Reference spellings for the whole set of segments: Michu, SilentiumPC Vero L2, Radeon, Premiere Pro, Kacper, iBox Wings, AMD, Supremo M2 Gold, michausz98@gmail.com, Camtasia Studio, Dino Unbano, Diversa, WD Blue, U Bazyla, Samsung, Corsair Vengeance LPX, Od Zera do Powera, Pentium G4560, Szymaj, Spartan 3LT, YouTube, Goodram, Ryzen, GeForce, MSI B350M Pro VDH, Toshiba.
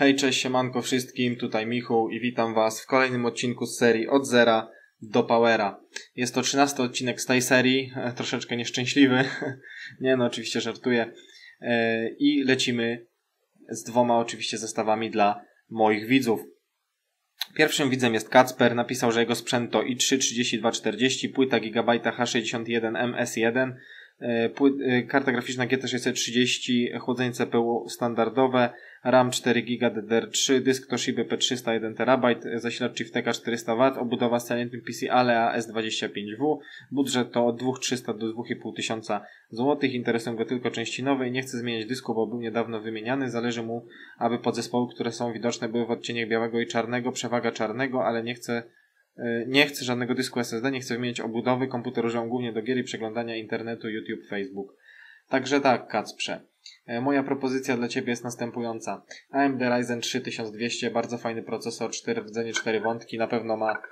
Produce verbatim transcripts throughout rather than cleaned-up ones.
Hej, cześć, siemanko wszystkim, tutaj Michu i witam Was w kolejnym odcinku z serii Od Zera do Powera. Jest to trzynasty odcinek z tej serii, troszeczkę nieszczęśliwy, nie no, oczywiście żartuję. I lecimy z dwoma oczywiście zestawami dla moich widzów. Pierwszym widzem jest Kacper, napisał, że jego sprzęt to i trzy trzydzieści dwa czterdzieści, płyta Gigabyte H sześćdziesiąt jeden M S jeden, karta graficzna G T sześćset trzydzieści, chłodzenie C P U standardowe, RAM cztery giga D D R trzy, dysk Toshiba P trzysta jeden terabajt, zasilacz Chiefteka czterysta watów, obudowa SilentiumPC Alea S dwadzieścia pięć W, budżet to od dwa tysiące trzysta do dwa tysiące pięćset złotych, interesują go tylko części nowe i nie chce zmieniać dysku, bo był niedawno wymieniany, zależy mu, aby podzespoły, które są widoczne, były w odcieniach białego i czarnego, przewaga czarnego, ale nie chce... Nie chcę żadnego dysku S S D, nie chcę wymienić obudowy, komputer używam głównie do gier i przeglądania internetu, YouTube, Facebook. Także tak, Kacprze. Moja propozycja dla Ciebie jest następująca. A M D Ryzen trzy tysiące dwieście, bardzo fajny procesor, cztery rdzenie, cztery wątki, na pewno ma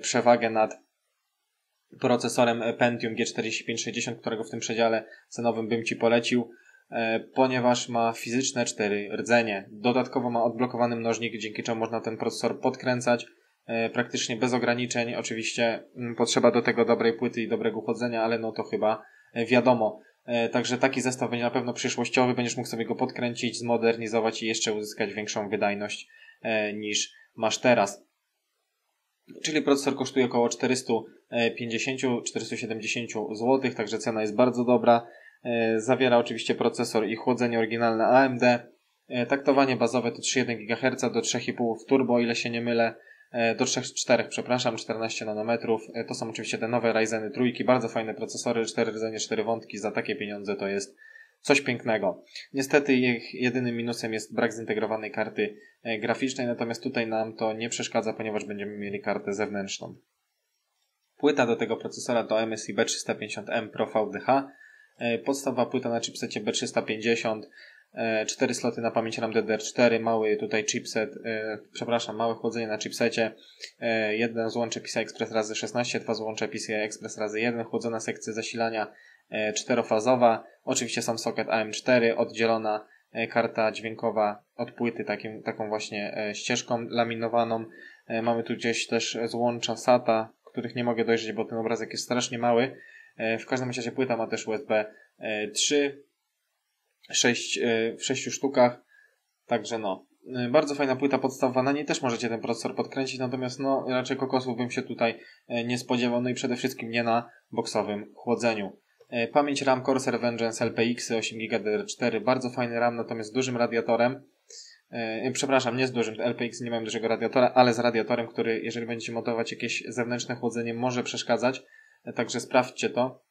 przewagę nad procesorem Pentium G cztery tysiące pięćset sześćdziesiąt, którego w tym przedziale cenowym bym Ci polecił, ponieważ ma fizyczne cztery rdzenie. Dodatkowo ma odblokowany mnożnik, dzięki czemu można ten procesor podkręcać praktycznie bez ograniczeń. Oczywiście potrzeba do tego dobrej płyty i dobrego chłodzenia, ale no to chyba wiadomo. Także taki zestaw będzie na pewno przyszłościowy, będziesz mógł sobie go podkręcić, zmodernizować i jeszcze uzyskać większą wydajność niż masz teraz. Czyli procesor kosztuje około czterysta pięćdziesiąt do czterystu siedemdziesięciu złotych, także cena jest bardzo dobra. Zawiera oczywiście procesor i chłodzenie oryginalne A M D. Taktowanie bazowe to trzy przecinek jeden gigaherca do trzy przecinek pięć w turbo, o ile się nie mylę. Do trzech, czterech, przepraszam, czternaście nanometrów. To są oczywiście te nowe Ryzeny trójki, bardzo fajne procesory, cztery rdzenie, cztery wątki, za takie pieniądze to jest coś pięknego. Niestety ich jedynym minusem jest brak zintegrowanej karty graficznej, natomiast tutaj nam to nie przeszkadza, ponieważ będziemy mieli kartę zewnętrzną. Płyta do tego procesora to M S I B trzysta pięćdziesiąt M Pro V D H, podstawowa płyta na chipsecie B trzysta pięćdziesiąt, cztery sloty na pamięć RAM D D R cztery, mały tutaj chipset, e, przepraszam, małe chłodzenie na chipsecie, e, jeden złącze PCI Express razy szesnaście, dwa złącze PCI Express razy jeden, chłodzona sekcja zasilania e, czterofazowa, oczywiście sam socket A M cztery, oddzielona e, karta dźwiękowa od płyty takim, taką właśnie e, ścieżką laminowaną, e, mamy tu gdzieś też złącza SATA, których nie mogę dojrzeć, bo ten obrazek jest strasznie mały, e, w każdym razie płyta ma też U S B trzy, w sześciu sztukach, także no, bardzo fajna płyta podstawowa, na niej też możecie ten procesor podkręcić, natomiast no, raczej kokosów bym się tutaj nie spodziewał, no i przede wszystkim nie na boksowym chłodzeniu. Pamięć RAM Corsair Vengeance L P X osiem giga D D R cztery, bardzo fajny RAM, natomiast z dużym radiatorem, przepraszam, nie z dużym, L P X nie mają dużego radiatora, ale z radiatorem, który, jeżeli będziecie montować jakieś zewnętrzne chłodzenie, może przeszkadzać, także sprawdźcie to.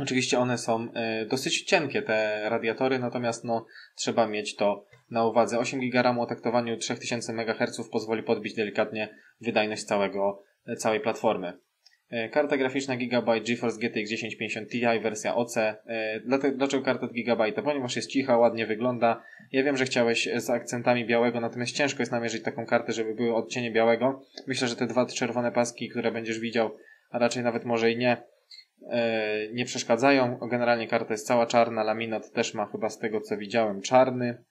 Oczywiście one są y, dosyć cienkie, te radiatory, natomiast no, trzeba mieć to na uwadze. osiem giga RAM o taktowaniu trzy tysiące megaherców pozwoli podbić delikatnie wydajność całego, całej platformy. Y, karta graficzna Gigabyte GeForce G T X tysiąc pięćdziesiąt Ti, wersja O C. Y, dlaczego karta od Gigabyte'a? Ponieważ jest cicha, ładnie wygląda. Ja wiem, że chciałeś z akcentami białego, natomiast ciężko jest namierzyć taką kartę, żeby były odcienie białego. Myślę, że te dwa czerwone paski, które będziesz widział, a raczej nawet może i nie, nie przeszkadzają. Generalnie karta jest cała czarna, laminat też ma chyba z tego co widziałem czarny,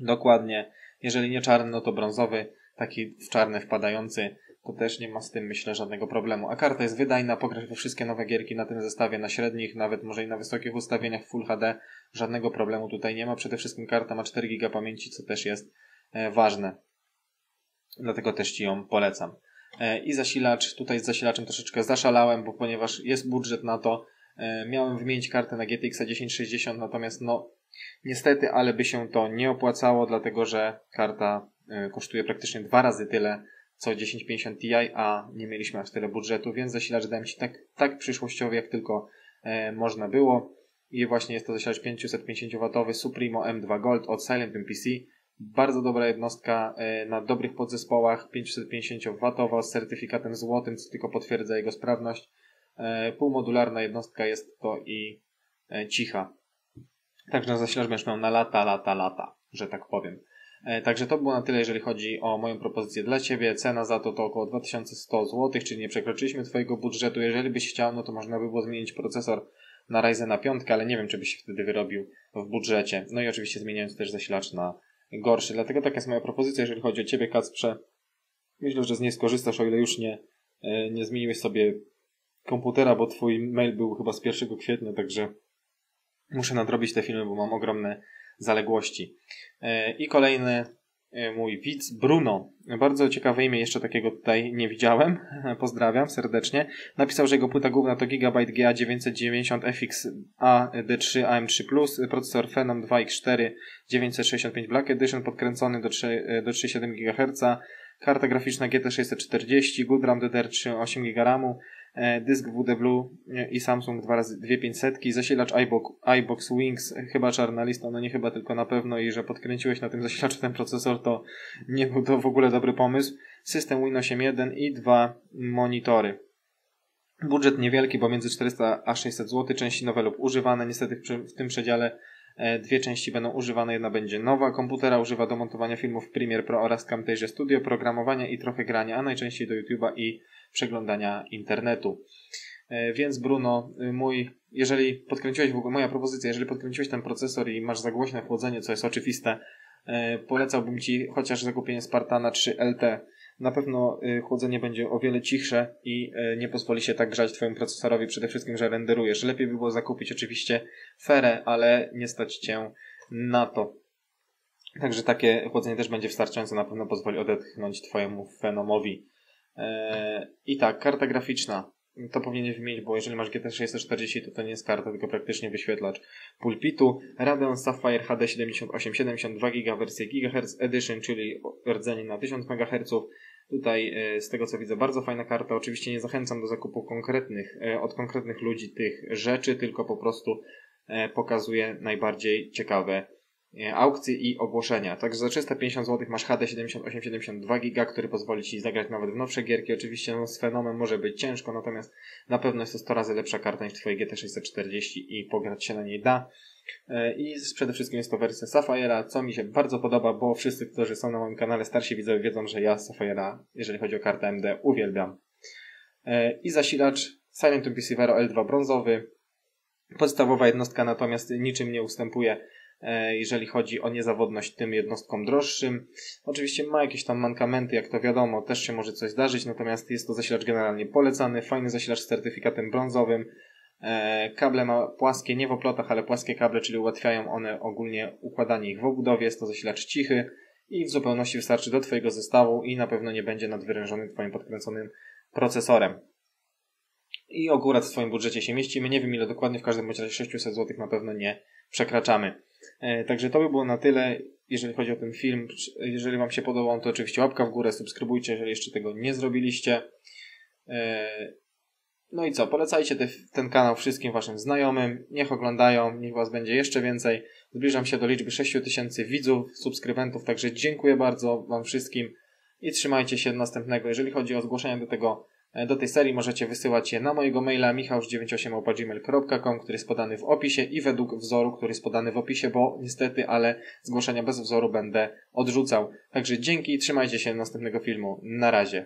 dokładnie, jeżeli nie czarny, no to brązowy, taki w czarny wpadający, to też nie ma z tym myślę żadnego problemu. A karta jest wydajna, pograć we wszystkie nowe gierki na tym zestawie, na średnich, nawet może i na wysokich ustawieniach, Full H D, żadnego problemu tutaj nie ma. Przede wszystkim karta ma cztery giga pamięci, co też jest ważne, dlatego też Ci ją polecam. I zasilacz, tutaj z zasilaczem troszeczkę zaszalałem, bo ponieważ jest budżet na to, miałem wymienić kartę na G T X tysiąc sześćdziesiąt, natomiast no niestety, ale by się to nie opłacało, dlatego że karta kosztuje praktycznie dwa razy tyle co tysiąc pięćdziesiąt Ti, a nie mieliśmy aż tyle budżetu, więc zasilacz dałem Ci tak, tak przyszłościowy jak tylko można było i właśnie jest to zasilacz pięćset pięćdziesiąt watów Supremo M dwa Gold od SilentiumPC. Bardzo dobra jednostka na dobrych podzespołach, pięćset pięćdziesiąt watów z certyfikatem złotym, co tylko potwierdza jego sprawność. Półmodularna jednostka jest to i cicha. Także zasilacz będziesz miał na lata, lata, lata, że tak powiem. Także to było na tyle, jeżeli chodzi o moją propozycję dla Ciebie. Cena za to to około dwa tysiące sto złotych, czyli nie przekroczyliśmy Twojego budżetu. Jeżeli byś chciał, no to można by było zmienić procesor na Ryzena pięć, ale nie wiem, czy byś się wtedy wyrobił w budżecie. No i oczywiście zmieniając też zasilacz na gorszy. Dlatego taka jest moja propozycja, jeżeli chodzi o Ciebie, Kacprze. Myślę, że z niej skorzystasz, o ile już nie, nie zmieniłeś sobie komputera, bo Twój mail był chyba z pierwszego kwietnia, także muszę nadrobić te filmy, bo mam ogromne zaległości. I kolejny mój widz, Bruno. Bardzo ciekawe imię, jeszcze takiego tutaj nie widziałem. Pozdrawiam serdecznie. Napisał, że jego płyta główna to Gigabyte G A dziewięćset dziewięćdziesiąt F X A D trzy A M trzy plus, procesor Phenom dwa X cztery dziewięćset sześćdziesiąt pięć Black Edition, podkręcony do, trzy, do trzydzieści siedem gigaherców, karta graficzna G T sześćset czterdzieści, Goodram D D R trzy osiem giga ramu, dysk W D Blue i Samsung dwa razy dwieście pięćset, zasilacz iBox, iBox Wings, chyba czarna lista, no nie chyba, tylko na pewno, i że podkręciłeś na tym zasilaczu ten procesor, to nie był to w ogóle dobry pomysł. System Win osiem jeden i dwa monitory. Budżet niewielki, bo między czterysta a sześćset złotych, części nowe lub używane. Niestety w tym przedziale dwie części będą używane, jedna będzie nowa. Komputera używa do montowania filmów Premiere Pro oraz Camtasia Studio, programowania i trochę grania, a najczęściej do YouTube'a i przeglądania internetu. Więc Bruno, mój, jeżeli podkręciłeś, w ogóle moja propozycja, jeżeli podkręciłeś ten procesor i masz za głośne chłodzenie, co jest oczywiste, polecałbym Ci chociaż zakupienie Spartana trzy L T. Na pewno chłodzenie będzie o wiele cichsze i nie pozwoli się tak grzać Twojemu procesorowi, przede wszystkim, że renderujesz. Lepiej by było zakupić oczywiście ferę, ale nie stać Cię na to. Także takie chłodzenie też będzie wystarczające, na pewno pozwoli odetchnąć Twojemu Phenomowi. I tak, karta graficzna. To powinieneś wymienić, bo jeżeli masz G T sześćset czterdzieści, to to nie jest karta, tylko praktycznie wyświetlacz pulpitu. Radeon Sapphire H D siedemdziesiąt osiem siedemdziesiąt dwa giga wersja GHz Edition, czyli rdzenie na tysiąc megaherców. Tutaj z tego co widzę bardzo fajna karta. Oczywiście nie zachęcam do zakupu konkretnych, od konkretnych ludzi tych rzeczy, tylko po prostu pokazuję najbardziej ciekawe aukcje i ogłoszenia. Także za trzysta pięćdziesiąt złotych masz H D siedemdziesiąt osiem siedemdziesiąt dwa giga, który pozwoli Ci zagrać nawet w nowsze gierki. Oczywiście no, z Phenomem może być ciężko, natomiast na pewno jest to sto razy lepsza karta niż Twoje G T sześćset czterdzieści i pograć się na niej da. I przede wszystkim jest to wersja Sapphire'a, co mi się bardzo podoba, bo wszyscy, którzy są na moim kanale, starsi widzowie, wiedzą, że ja Sapphire'a, jeżeli chodzi o kartę A M D, uwielbiam. I zasilacz SilentiumPC Vero L dwa brązowy. Podstawowa jednostka natomiast niczym nie ustępuje, jeżeli chodzi o niezawodność, tym jednostkom droższym. Oczywiście ma jakieś tam mankamenty, jak to wiadomo, też się może coś zdarzyć, natomiast jest to zasilacz generalnie polecany, fajny zasilacz z certyfikatem brązowym. Kable ma płaskie, nie w oplotach, ale płaskie kable, czyli ułatwiają one ogólnie układanie ich w obudowie. Jest to zasilacz cichy i w zupełności wystarczy do Twojego zestawu i na pewno nie będzie nadwyrężony Twoim podkręconym procesorem. I akurat w Twoim budżecie się mieścimy. Nie wiem ile dokładnie, w każdym razie sześćset złotych na pewno nie przekraczamy. Także to by było na tyle, jeżeli chodzi o ten film. Jeżeli Wam się podobał, to oczywiście łapka w górę, subskrybujcie, jeżeli jeszcze tego nie zrobiliście. No i co, polecajcie te, ten kanał wszystkim Waszym znajomym, niech oglądają, niech Was będzie jeszcze więcej. Zbliżam się do liczby sześciu tysięcy widzów, subskrybentów, także dziękuję bardzo Wam wszystkim i trzymajcie się następnego. Jeżeli chodzi o zgłoszenia do tego, do tej serii, możecie wysyłać je na mojego maila michausz dziewięćdziesiąt osiem małpa gmail kropka com, który jest podany w opisie, i według wzoru, który jest podany w opisie, bo niestety, ale zgłoszenia bez wzoru będę odrzucał. Także dzięki, trzymajcie się następnego filmu. Na razie.